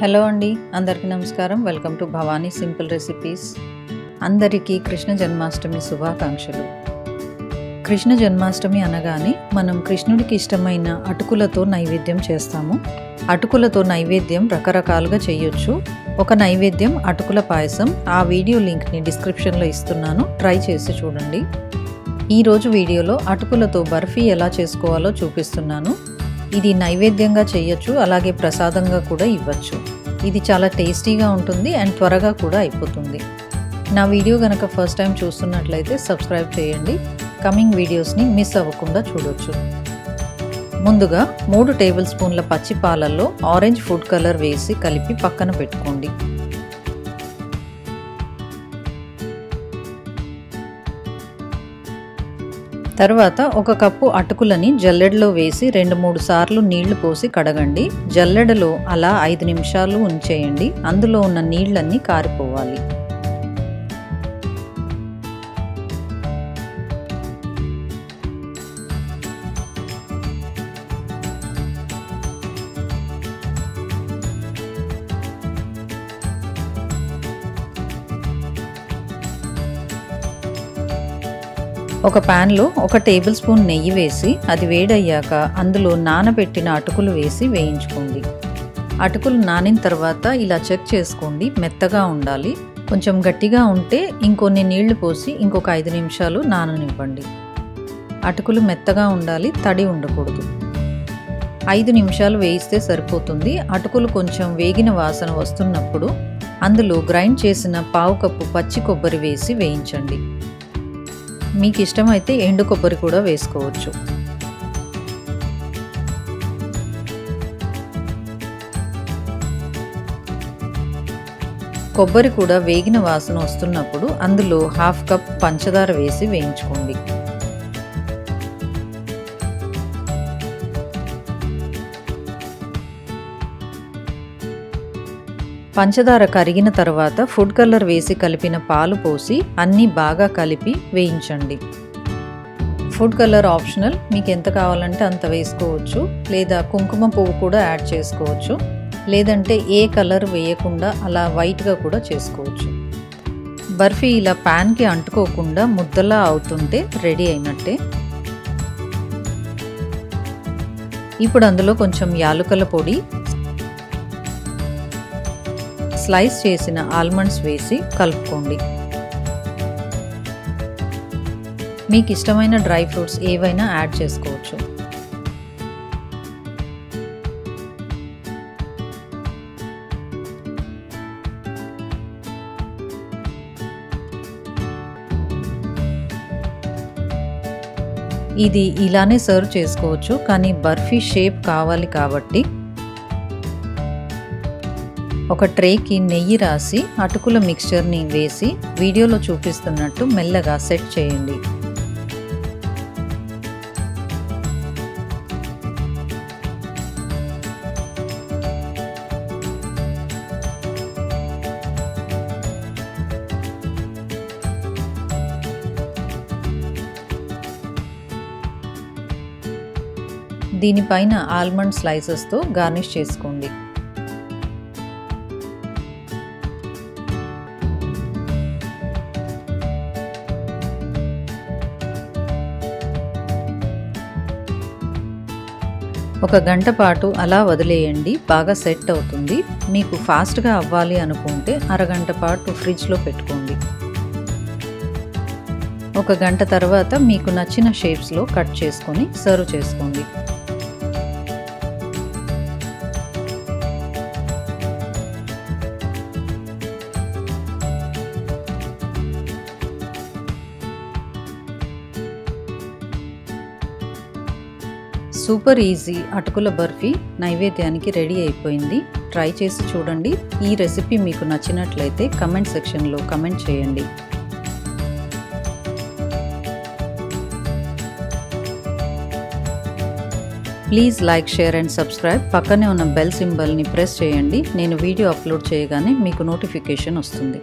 Hello అండి, అందరికీ నమస్కారం. Welcome to Bhavani simple recipes. అందరికీ కృష్ణ జన్మాష్టమి శుభాకాంక్షలు. కృష్ణ జన్మాష్టమి అనగానే మనం కృష్ణుడికి ఇష్టమైన అటుకులతో నైవేద్యం చేస్తాము. అటుకులతో నైవేద్యం రకరకాలుగా చేయొచ్చు. ఒక నైవేద్యం అటుకుల పాయసం. ఆ వీడియో లింక్ని డిస్క్రిప్షన్లో ఇస్తున్నాను, ట్రై చేసి చూడండి. ఈరోజు వీడియోలో అటుకులతో బర్ఫీ ఎలా చేసుకోవాలో చూపిస్తున్నాను. ఇది నైవేద్యంగా చేయొచ్చు, అలాగే ప్రసాదంగా కూడా ఇవ్వచ్చు. ఇది చాలా టేస్టీగా ఉంటుంది అండ్ త్వరగా కూడా అయిపోతుంది. నా వీడియో కనుక ఫస్ట్ టైం చూస్తున్నట్లయితే సబ్స్క్రైబ్ చేయండి. కమింగ్ వీడియోస్ని మిస్ అవ్వకుండా చూడొచ్చు. ముందుగా 3 టేబుల్ స్పూన్ల పచ్చి పాలల్లో ఆరెంజ్ ఫుడ్ కలర్ వేసి కలిపి పక్కన పెట్టుకోండి. తర్వాత 1 కప్పు అటుకులని జల్లెడలో వేసి 2-3 సార్లు నీళ్లు పోసి కడగండి. జల్లెడలో అలా 5 నిమిషాలు ఉంచేయండి. అందులో ఉన్న నీళ్ళన్నీ కారిపోవాలి. ఒక ప్యాన్లో 1 టేబుల్ స్పూన్ నెయ్యి వేసి అది వేడయ్యాక అందులో నానబెట్టిన అటుకులు వేసి వేయించుకోండి. అటుకులు నానిన తర్వాత ఇలా చెక్ చేసుకోండి, మెత్తగా ఉండాలి. కొంచెం గట్టిగా ఉంటే ఇంకొన్ని నీళ్లు పోసి ఇంకొక 5 నిమిషాలు నాననివ్వండి. అటుకులు మెత్తగా ఉండాలి, తడి ఉండకూడదు. 5 నిమిషాలు వేయిస్తే సరిపోతుంది. అటుకులు కొంచెం వేగిన వాసన వస్తున్నప్పుడు అందులో గ్రైండ్ చేసిన 1/2 కప్పు పచ్చి కొబ్బరి వేసి వేయించండి. మీకు ఇష్టమైతే ఎండు కొబ్బరి కూడా వేసుకోవచ్చు. కొబ్బరి కూడా వేగిన వాసన వస్తున్నప్పుడు అందులో 1/2 కప్ పంచదార వేసి వేయించుకోండి. పంచదార కరిగిన తర్వాత ఫుడ్ కలర్ వేసి కలిపిన పాలు పోసి అన్నీ బాగా కలిపి వేయించండి. ఫుడ్ కలర్ ఆప్షనల్, మీకు ఎంత కావాలంటే అంత వేసుకోవచ్చు, లేదా కుంకుమ పువ్వు కూడా యాడ్ చేసుకోవచ్చు, లేదంటే ఏ కలర్ వేయకుండా అలా వైట్గా కూడా చేసుకోవచ్చు. బర్ఫీ ఇలా ప్యాన్కి అంటుకోకుండా ముద్దలా అవుతుంటే రెడీ అయినట్టే. ఇప్పుడు అందులో కొంచెం యాలుకల పొడి, స్లైస్ చేసిన ఆల్మండ్స్ వేసి కలుపుకోండి. మీకు ఇష్టమైన డ్రై ఫ్రూట్స్ ఏవైనా యాడ్ చేసుకోవచ్చు. ఇది ఇలానే సర్వ్ చేసుకోవచ్చు, కానీ బర్ఫీ షేప్ కావాలి కాబట్టి ఒక ట్రేకి నెయ్యి రాసి అటుకుల మిక్స్చర్ని వేసి వీడియోలో చూపిస్తున్నట్టు మెల్లగా సెట్ చేయండి. దీనిపైన ఆల్మండ్ స్లైసెస్తో గార్నిష్ చేసుకోండి. ఒక 1 గంట పాటు అలా వదిలేయండి, బాగా సెట్ అవుతుంది. మీకు ఫాస్ట్గా అవ్వాలి అనుకుంటే 1/2 గంట పాటు ఫ్రిడ్జ్లో పెట్టుకోండి. 1 గంట తర్వాత మీకు నచ్చిన షేప్స్లో కట్ చేసుకొని సర్వ్ చేసుకోండి. సూపర్ ఈజీ అటుకుల బర్ఫీ నైవేద్యానికి రెడీ అయిపోయింది. ట్రై చేసి చూడండి. ఈ రెసిపీ మీకు నచ్చినట్లయితే కమెంట్ సెక్షన్లో కమెంట్ చేయండి. Please like, share and subscribe. పక్కనే ఉన్న బెల్ సింబల్ని ప్రెస్ చేయండి. నేను వీడియో అప్లోడ్ చేయగానే మీకు నోటిఫికేషన్ వస్తుంది.